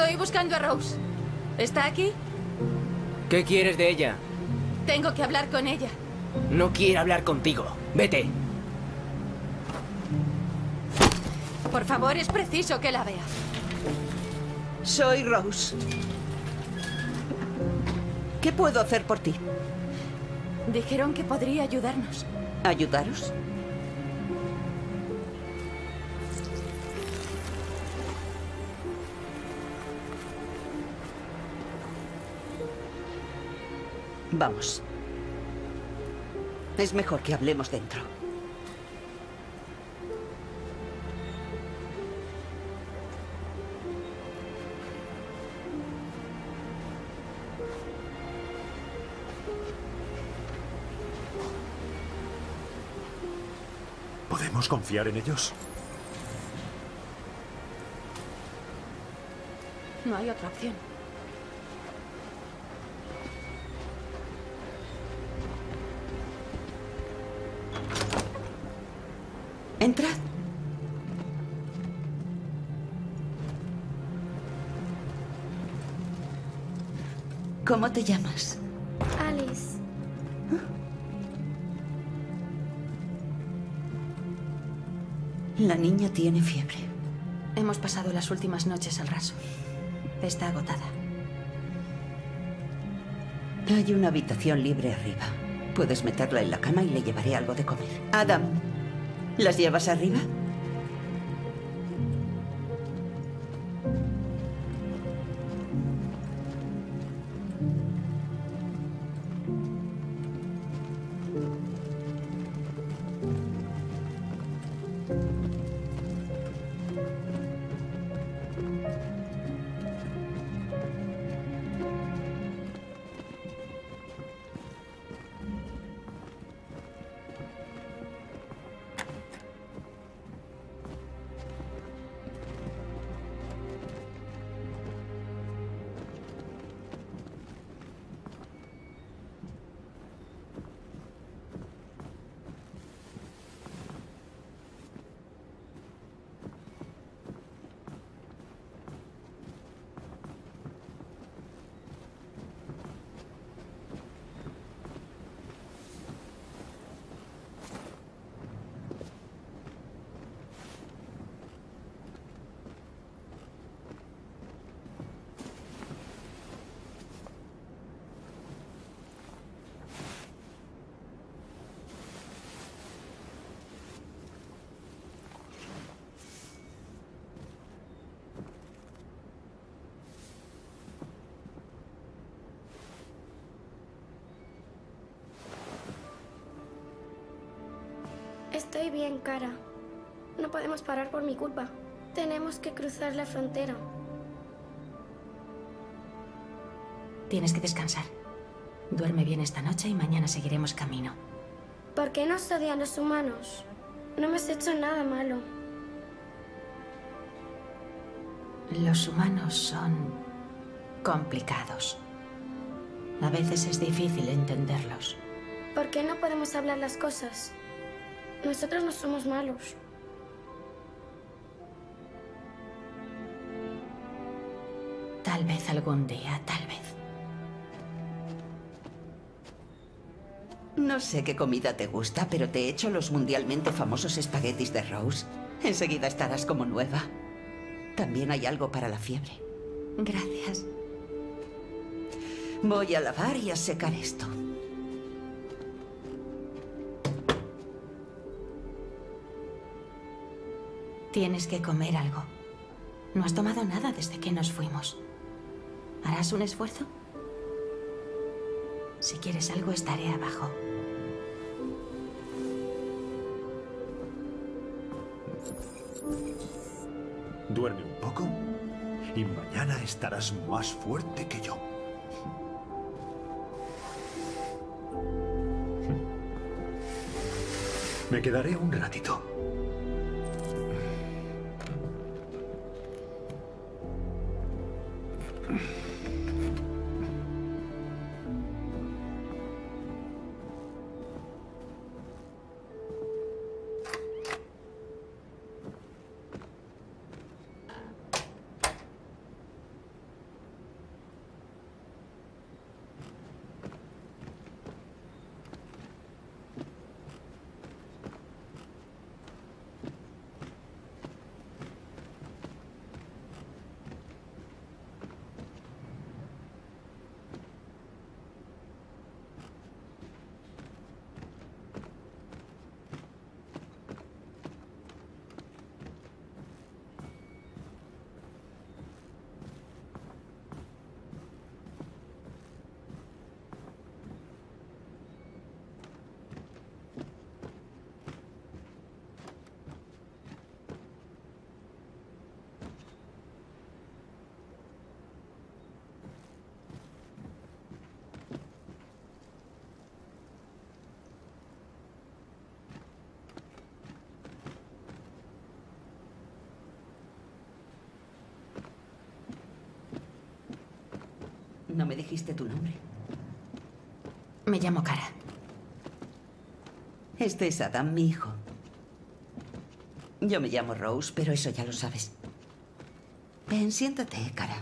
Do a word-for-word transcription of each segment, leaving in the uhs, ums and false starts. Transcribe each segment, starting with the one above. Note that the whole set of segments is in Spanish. Estoy buscando a Rose. ¿Está aquí? ¿Qué quieres de ella? Tengo que hablar con ella. No quiero hablar contigo. Vete. Por favor, es preciso que la vea. Soy Rose. ¿Qué puedo hacer por ti? Dijeron que podría ayudarnos. ¿Ayudaros? Vamos. Es mejor que hablemos dentro. ¿Podemos confiar en ellos? No hay otra opción. Entrad. ¿Cómo te llamas? Alice. La niña tiene fiebre. Hemos pasado las últimas noches al raso. Está agotada. Hay una habitación libre arriba. Puedes meterla en la cama y le llevaré algo de comer. Adam. ¿Las llevas arriba? Estoy bien, Kara. No podemos parar por mi culpa. Tenemos que cruzar la frontera. Tienes que descansar. Duerme bien esta noche y mañana seguiremos camino. ¿Por qué nos odian los humanos? No me has hecho nada malo. Los humanos son complicados. A veces es difícil entenderlos. ¿Por qué no podemos hablar las cosas? Nosotros no somos malos. Tal vez algún día, tal vez. No sé qué comida te gusta, pero te he hecho los mundialmente famosos espaguetis de Rose. Enseguida estarás como nueva. También hay algo para la fiebre. Gracias. Voy a lavar y a secar esto. Tienes que comer algo. No has tomado nada desde que nos fuimos. ¿Harás un esfuerzo? Si quieres algo, estaré abajo. Duerme un poco y mañana estarás más fuerte que yo. Me quedaré un ratito. No me dijiste tu nombre. Me llamo Kara. Este es Adam, mi hijo. Yo me llamo Rose, pero eso ya lo sabes. Ven, siéntate, Kara.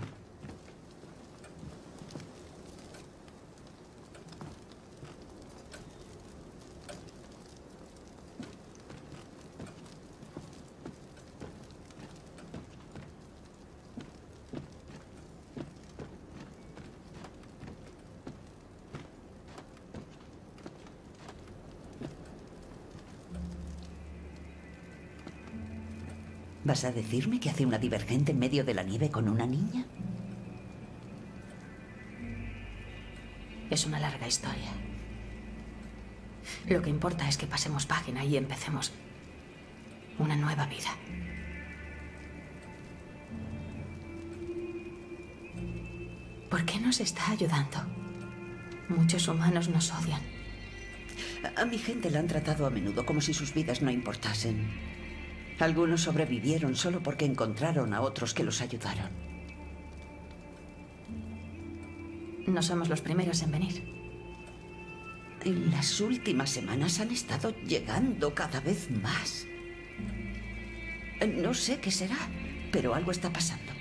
¿Vas a decirme que hace una divergente en medio de la nieve con una niña? Es una larga historia. Lo que importa es que pasemos página y empecemos una nueva vida. ¿Por qué nos está ayudando? Muchos humanos nos odian. A mi gente la han tratado a menudo como si sus vidas no importasen. Algunos sobrevivieron solo porque encontraron a otros que los ayudaron. No somos los primeros en venir. En las últimas semanas han estado llegando cada vez más. No sé qué será, pero algo está pasando.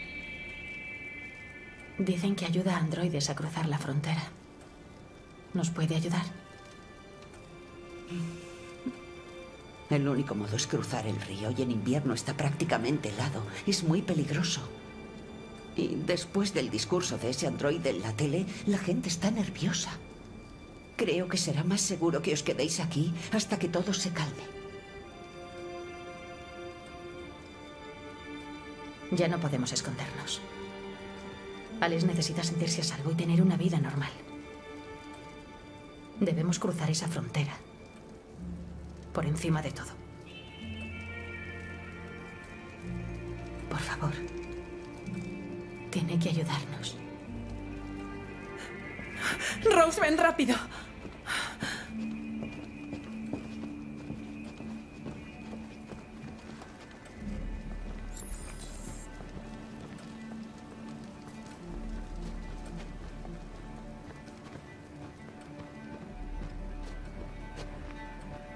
Dicen que ayuda a androides a cruzar la frontera. ¿Nos puede ayudar? El único modo es cruzar el río y en invierno está prácticamente helado. Es muy peligroso. Y después del discurso de ese androide en la tele, la gente está nerviosa. Creo que será más seguro que os quedéis aquí hasta que todo se calme. Ya no podemos escondernos. Alice necesita sentirse a salvo y tener una vida normal. Debemos cruzar esa frontera. Por encima de todo. Por favor, tiene que ayudarnos. Rose, ven rápido.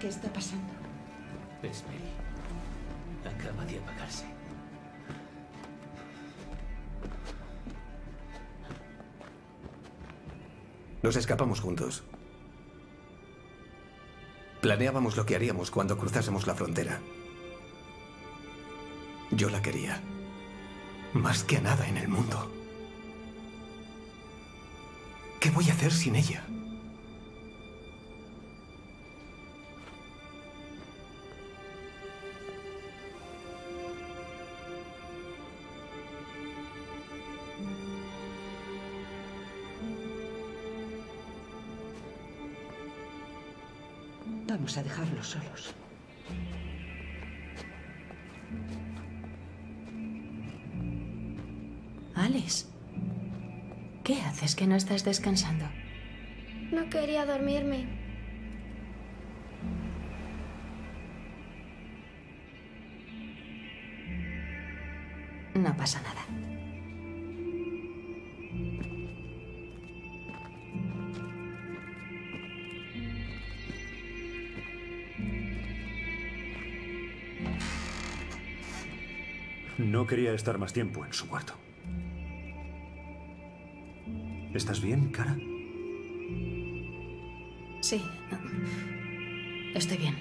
¿Qué está pasando? Es Mary. Acaba de apagarse. Nos escapamos juntos. Planeábamos lo que haríamos cuando cruzásemos la frontera. Yo la quería. Más que a nada en el mundo. ¿Qué voy a hacer sin ella? Vamos a dejarlos solos. Alice, ¿qué haces que no estás descansando? No quería dormirme. No pasa nada. No quería estar más tiempo en su cuarto. ¿Estás bien, Kara? Sí, estoy bien.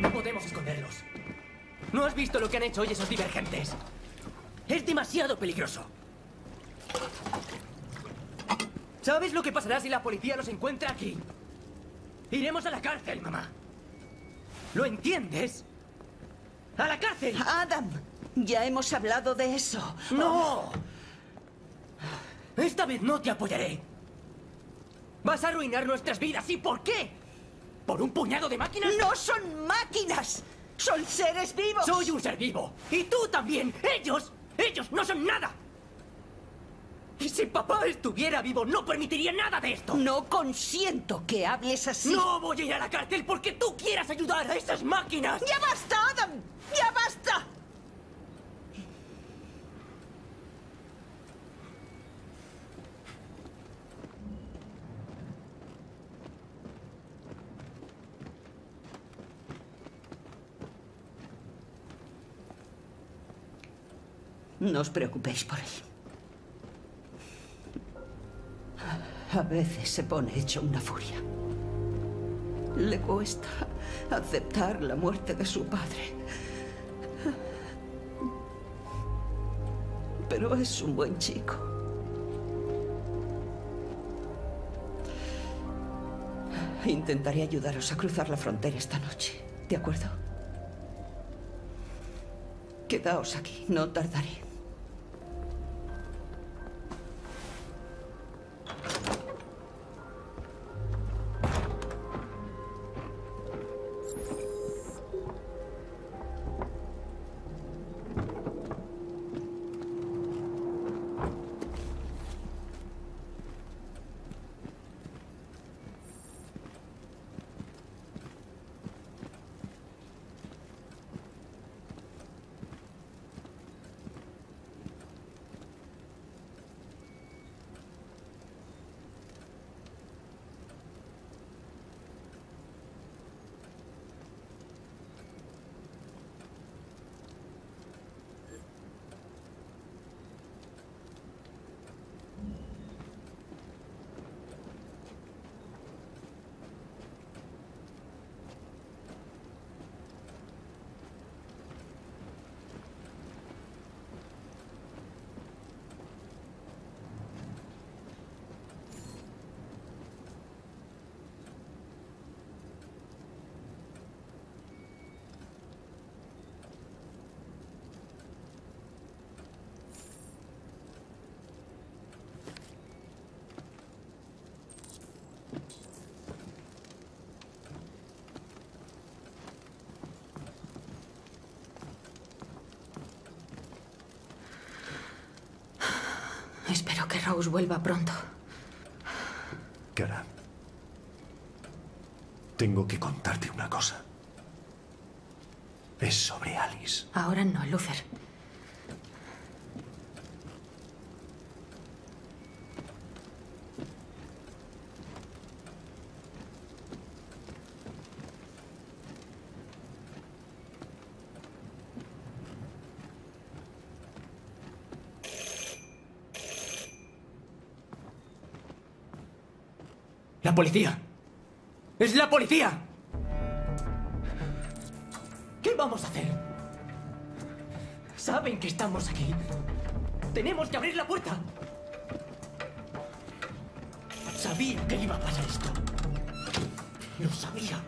No podemos esconderlos. ¿No has visto lo que han hecho hoy esos divergentes? Es demasiado peligroso. ¿Sabes lo que pasará si la policía los encuentra aquí? Iremos a la cárcel, mamá. ¿Lo entiendes? ¡A la cárcel! Adam, ya hemos hablado de eso. ¡No! Esta vez no te apoyaré. Vas a arruinar nuestras vidas. ¿Y por qué? ¿Por un puñado de máquinas? ¡No son máquinas! ¡Son seres vivos! Soy un ser vivo. Y tú también. ¡Ellos! ¡Ellos no son nada! Si papá estuviera vivo, no permitiría nada de esto. No consiento que hables así. No voy a ir a la cárcel porque tú quieras ayudar a esas máquinas. ¡Ya basta, Adam! ¡Ya basta! No os preocupéis por él. A veces se pone hecho una furia. Le cuesta aceptar la muerte de su padre. Pero es un buen chico. Intentaré ayudaros a cruzar la frontera esta noche, ¿de acuerdo? Quedaos aquí, no tardaré. Espero que Rose vuelva pronto. Kara, tengo que contarte una cosa. Es sobre Alice. Ahora no, Luther. ¡La policía! ¡Es la policía! ¿Qué vamos a hacer? Saben que estamos aquí. Tenemos que abrir la puerta. Sabía que iba a pasar esto. Lo sabía.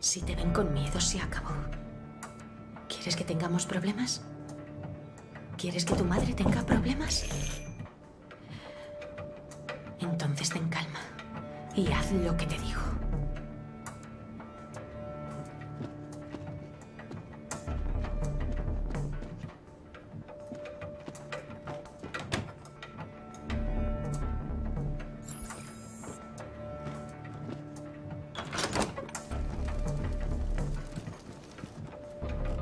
Si te ven con miedo, se acabó. ¿Quieres que tengamos problemas? ¿Quieres que tu madre tenga problemas? Entonces ten calma y haz lo que te digo.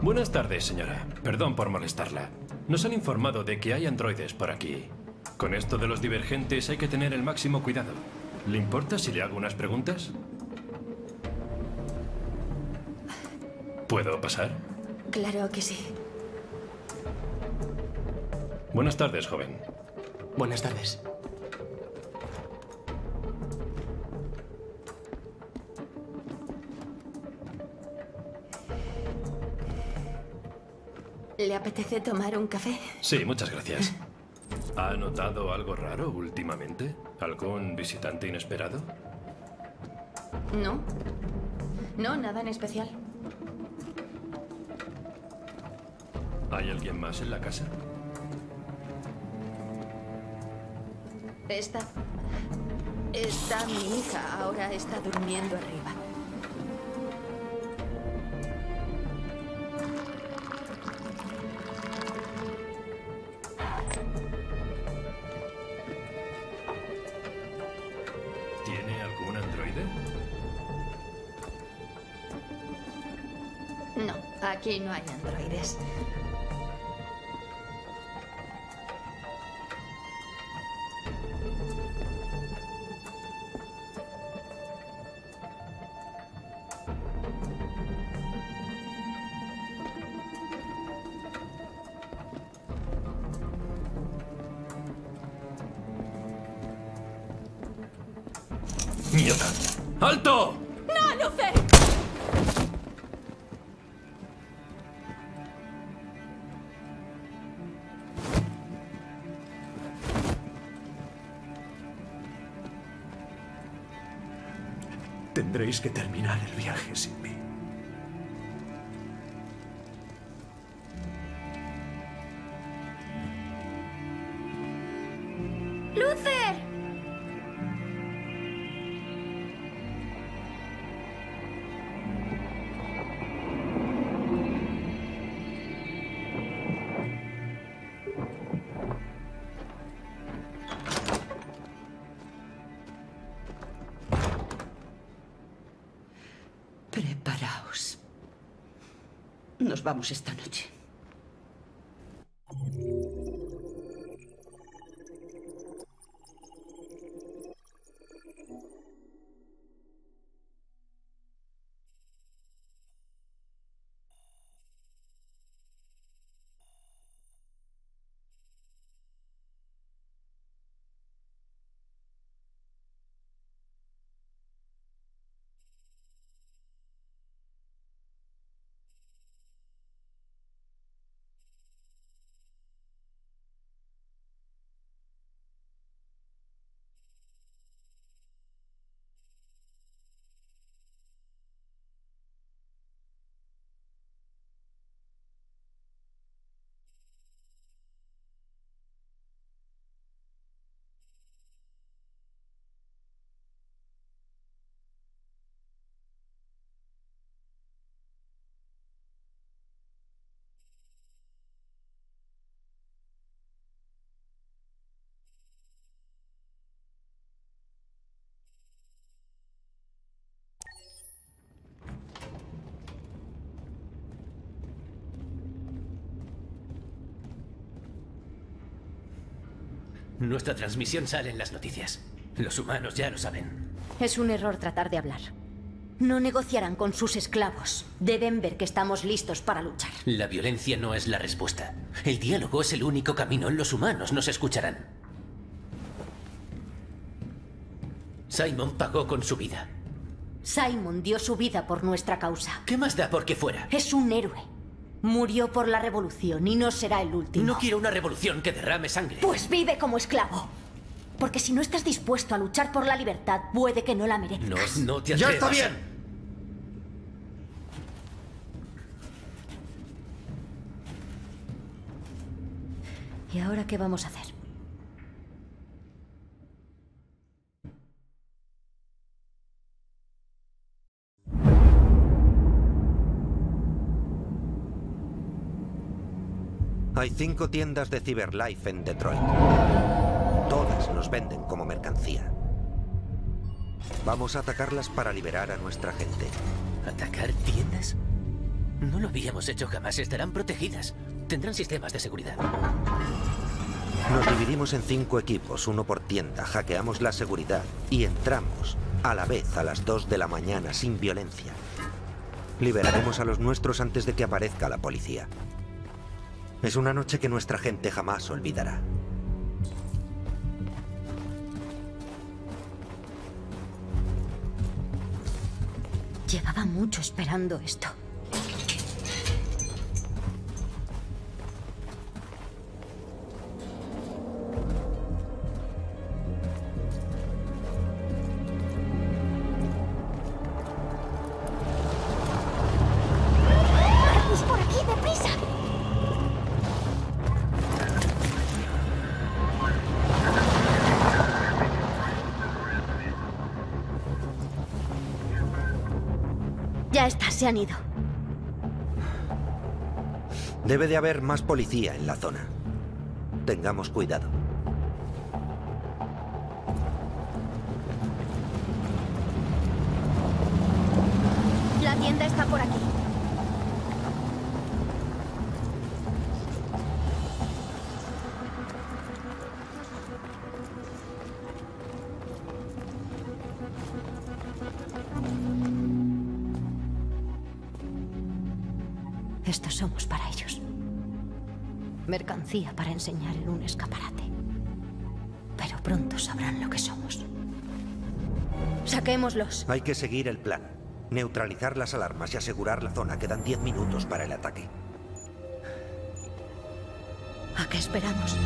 Buenas tardes, señora. Perdón por molestarla. Nos han informado de que hay androides por aquí. Con esto de los divergentes hay que tener el máximo cuidado. ¿Le importa si le hago unas preguntas? ¿Puedo pasar? Claro que sí. Buenas tardes, joven. Buenas tardes. ¿Le apetece tomar un café? Sí, muchas gracias. ¿Ha notado algo raro últimamente? ¿Algún visitante inesperado? No. No, nada en especial. ¿Hay alguien más en la casa? Está... Está mi hija. Ahora está durmiendo arriba. ¿Tiene algún androide? No, aquí no hay androides. ¡Mierda! ¡Alto! ¡No, Luther! Tendréis que terminar el viaje sin mí. ¡Luther! Preparaos. Nos vamos esta noche. Nuestra transmisión sale en las noticias. Los humanos ya lo saben. Es un error tratar de hablar. No negociarán con sus esclavos. Deben ver que estamos listos para luchar. La violencia no es la respuesta. El diálogo es el único camino. Los humanos nos escucharán. Simon pagó con su vida. Simon dio su vida por nuestra causa. ¿Qué más da porque fuera? Es un héroe. Murió por la revolución y no será el último. No quiero una revolución que derrame sangre. Pues vive como esclavo. Porque si no estás dispuesto a luchar por la libertad, puede que no la merezcas. No, no te atrevas. ¡Ya está bien! ¿Y ahora qué vamos a hacer? Hay cinco tiendas de CyberLife en Detroit. Todas nos venden como mercancía. Vamos a atacarlas para liberar a nuestra gente. ¿Atacar tiendas? No lo habíamos hecho jamás. Estarán protegidas. Tendrán sistemas de seguridad. Nos dividimos en cinco equipos, uno por tienda. Hackeamos la seguridad y entramos a la vez a las dos de la mañana sin violencia. Liberaremos a los nuestros antes de que aparezca la policía. Es una noche que nuestra gente jamás olvidará. Llevaba mucho esperando esto. Ya está, se han ido. Debe de haber más policía en la zona. Tengamos cuidado. La tienda está por aquí. Estos somos para ellos. Mercancía para enseñar en un escaparate. Pero pronto sabrán lo que somos. Saquémoslos. Hay que seguir el plan. Neutralizar las alarmas y asegurar la zona. Quedan diez minutos para el ataque. ¿A qué esperamos?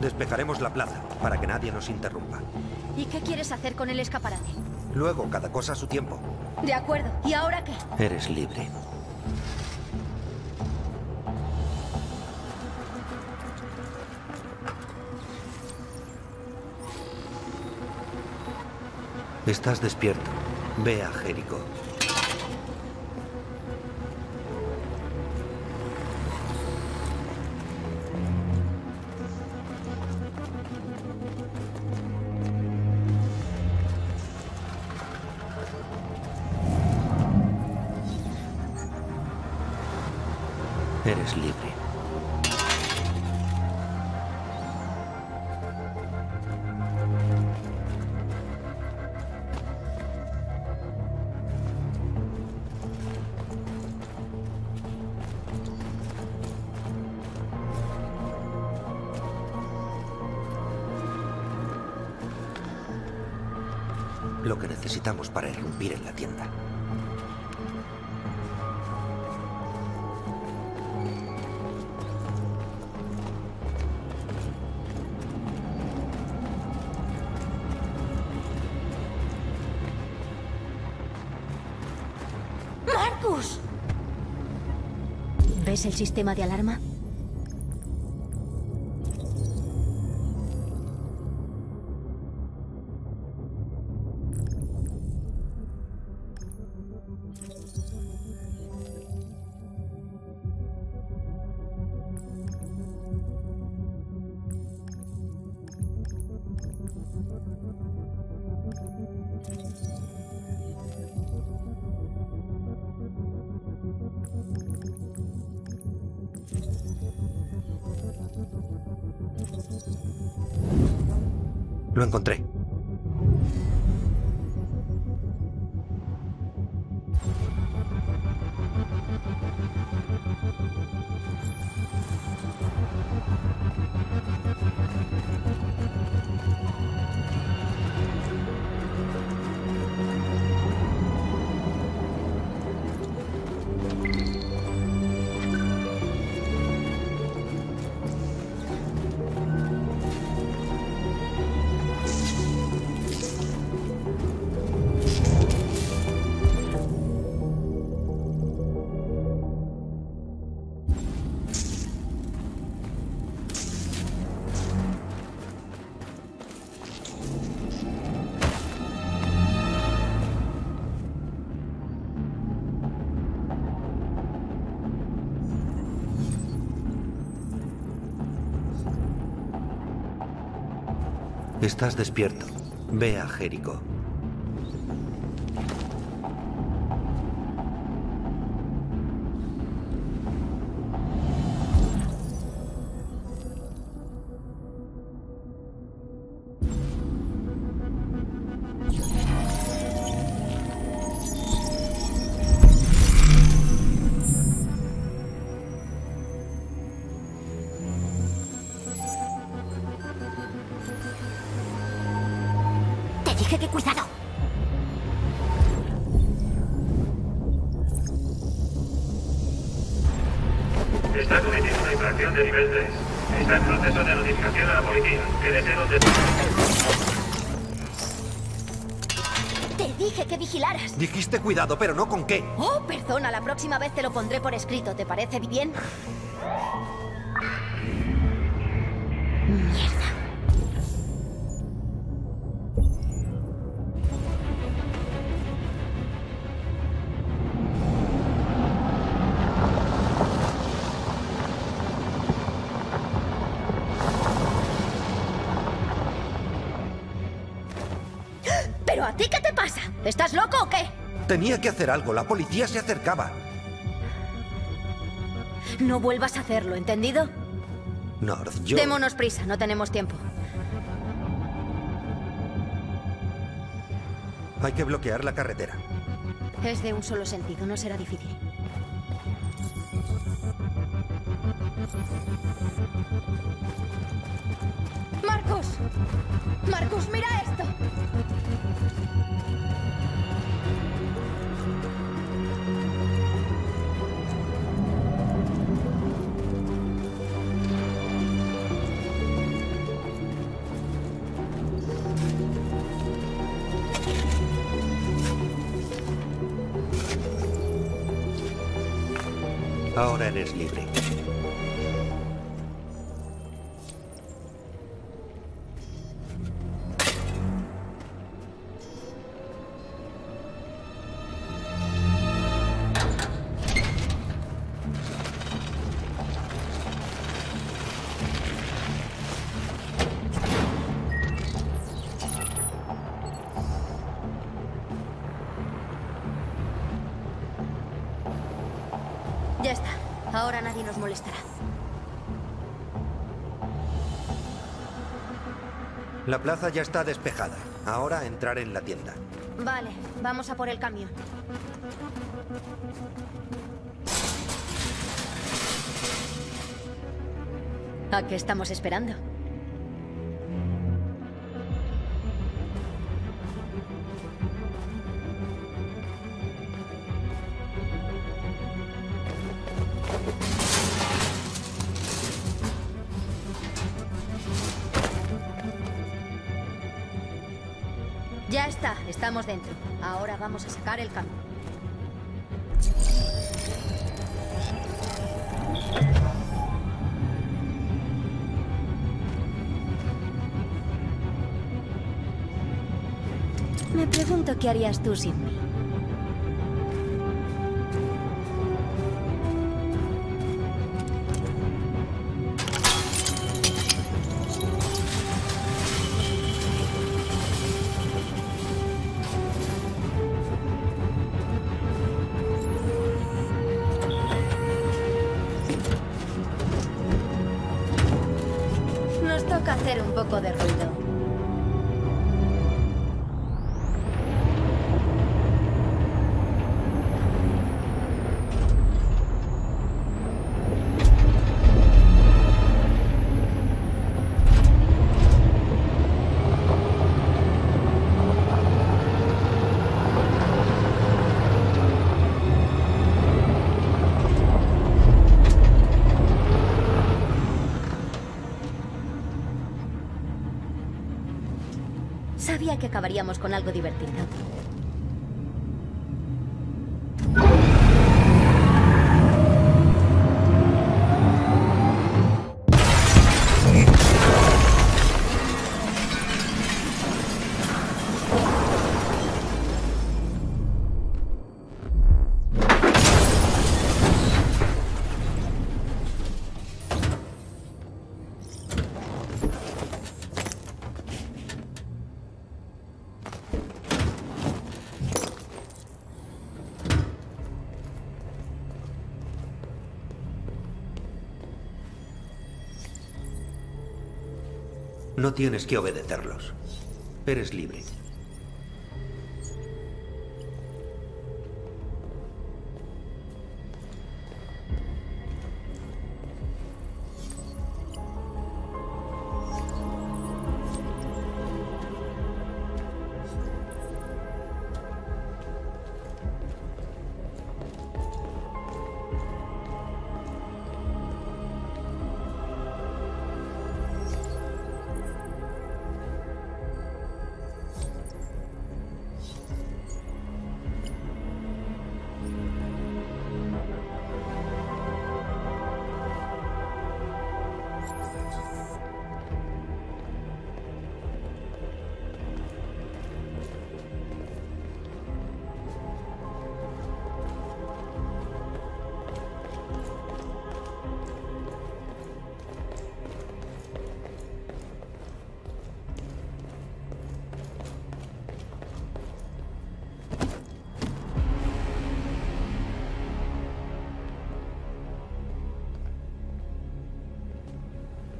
Despejaremos la plaza para que nadie nos interrumpa. ¿Y qué quieres hacer con el escaparate? Luego, cada cosa a su tiempo. De acuerdo. ¿Y ahora qué? Eres libre. Estás despierto. Ve a Jericho. Eres libre. Lo que necesitamos para irrumpir en la tienda. ¿Ves el sistema de alarma? Lo encontré. Estás despierto. Ve a Jericho. Dije que cuidado. Está cometiendo una infracción de nivel tres. Está en proceso de notificación a la policía. Que deseo de... Te dije que vigilaras. Dijiste cuidado, pero no con qué. Oh, perdona, la próxima vez te lo pondré por escrito. ¿Te parece bien? Mierda. ¿Pero a ti qué te pasa? ¿Estás loco o qué? Tenía que hacer algo. La policía se acercaba. No vuelvas a hacerlo, ¿entendido? North, yo... Démonos prisa, no tenemos tiempo. Hay que bloquear la carretera. Es de un solo sentido, no será difícil. ¡Markus! ¡Markus, mira esto! Ahora eres libre. Ya está. Ahora nadie nos molestará. La plaza ya está despejada. Ahora entrar en la tienda. Vale, vamos a por el camión. ¿A qué estamos esperando? Ya está, estamos dentro. Ahora vamos a sacar el camión. Me pregunto qué harías tú sin mí. Toca hacer un poco de ruido. Sabía que acabaríamos con algo divertido. No tienes que obedecerlos. Eres libre.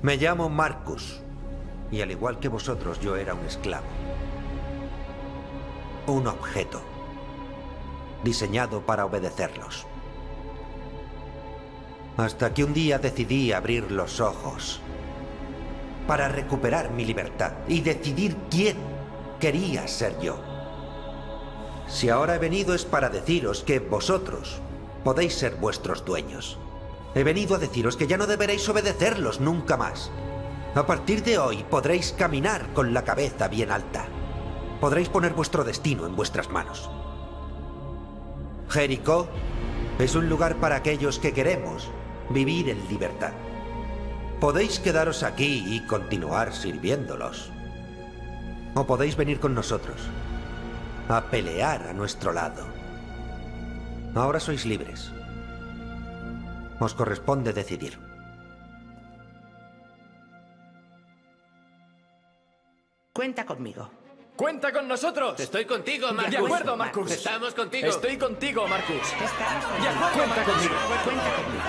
Me llamo Markus, y al igual que vosotros, yo era un esclavo. Un objeto, diseñado para obedecerlos. Hasta que un día decidí abrir los ojos para recuperar mi libertad y decidir quién quería ser yo. Si ahora he venido es para deciros que vosotros podéis ser vuestros dueños. He venido a deciros que ya no deberéis obedecerlos nunca más. A partir de hoy podréis caminar con la cabeza bien alta. Podréis poner vuestro destino en vuestras manos. Jericho es un lugar para aquellos que queremos vivir en libertad. Podéis quedaros aquí y continuar sirviéndolos. O podéis venir con nosotros a pelear a nuestro lado. Ahora sois libres. Os corresponde decidir. Cuenta conmigo. ¡Cuenta con nosotros! ¡Estoy contigo, Markus! ¡De acuerdo, Markus! ¡Estamos contigo! ¡Estoy contigo, Markus! ¡Estamos contigo! ¡De acuerdo, Cuenta Markus. conmigo! ¡Cuenta conmigo!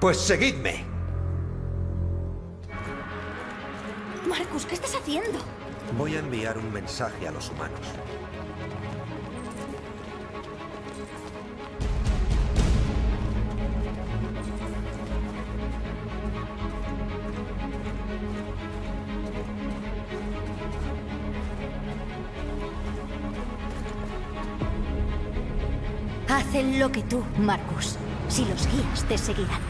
Pues seguidme. Markus, ¿qué estás haciendo? Voy a enviar un mensaje a los humanos. Hacen lo que tú, Markus. Si los guías, te seguirán.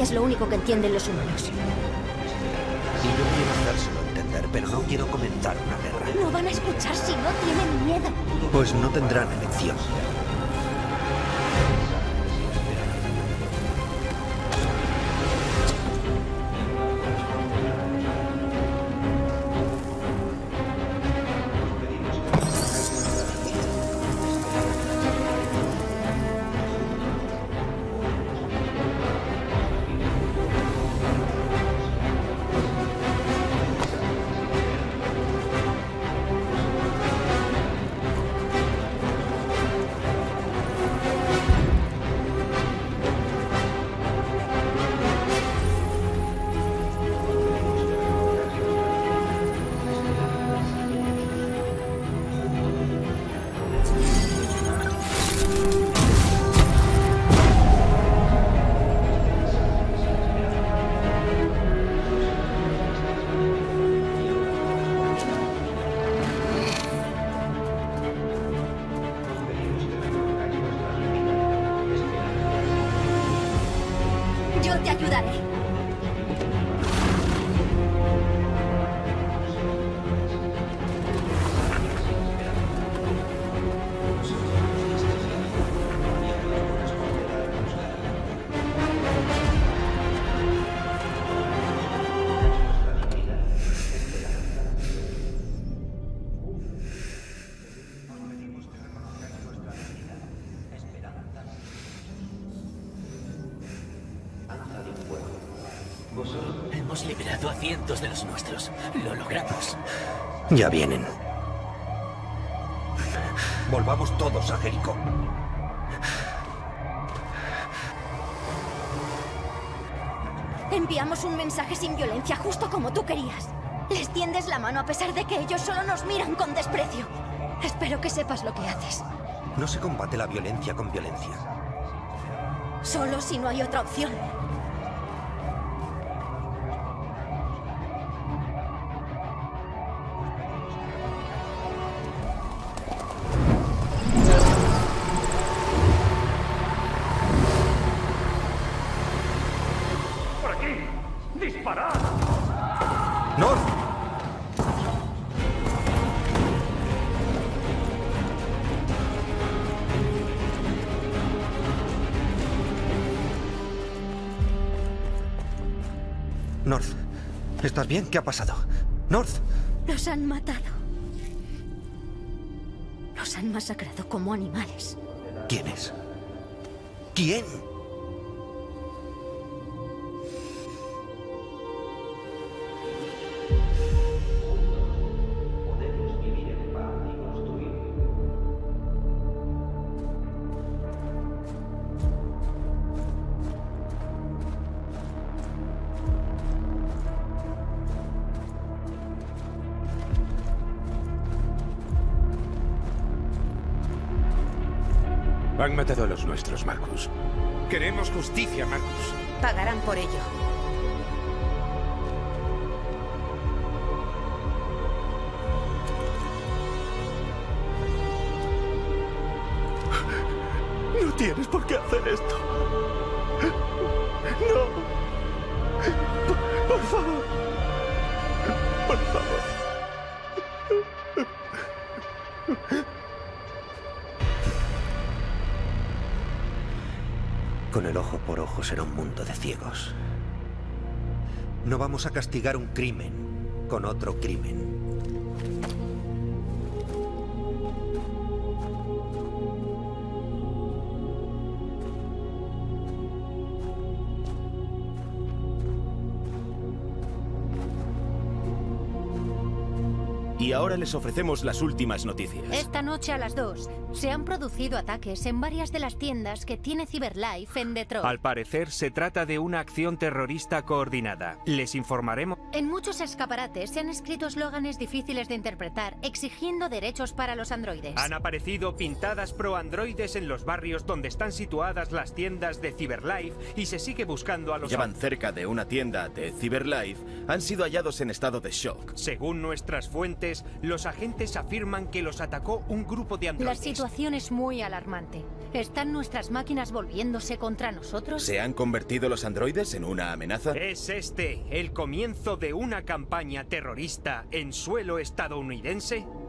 Es lo único que entienden los humanos. Y yo quiero hacérselo entender, pero no quiero comenzar una guerra. No van a escuchar si no tienen miedo. Pues no tendrán elección. Yo te ayudaré. De los nuestros. Lo logramos. Ya vienen. Volvamos todos a Jericho. Enviamos un mensaje sin violencia, justo como tú querías. Les tiendes la mano a pesar de que ellos solo nos miran con desprecio. Espero que sepas lo que haces. No se combate la violencia con violencia. Solo si no hay otra opción. North, ¿estás bien? ¿Qué ha pasado? North. Nos han matado. Nos han masacrado como animales. ¿Quién es? ¿Quién? Han matado a los nuestros, Markus. Queremos justicia, Markus. Pagarán por ello. No tienes por qué hacer esto. No. Por, por favor. Por favor. Con el ojo por ojo será un mundo de ciegos. No vamos a castigar un crimen con otro crimen. Y ahora les ofrecemos las últimas noticias. Esta noche a las dos se han producido ataques en varias de las tiendas que tiene CyberLife en Detroit. Al parecer se trata de una acción terrorista coordinada. Les informaremos. En muchos escaparates se han escrito eslóganes difíciles de interpretar, exigiendo derechos para los androides. Han aparecido pintadas pro-androides en los barrios donde están situadas las tiendas de CyberLife y se sigue buscando a los... Llevan cerca de una tienda de CyberLife, han sido hallados en estado de shock. Según nuestras fuentes, los agentes afirman que los atacó un grupo de androides. La situación es muy alarmante. ¿Están nuestras máquinas volviéndose contra nosotros? ¿Se han convertido los androides en una amenaza? Es este el comienzo de una campaña terrorista en suelo estadounidense.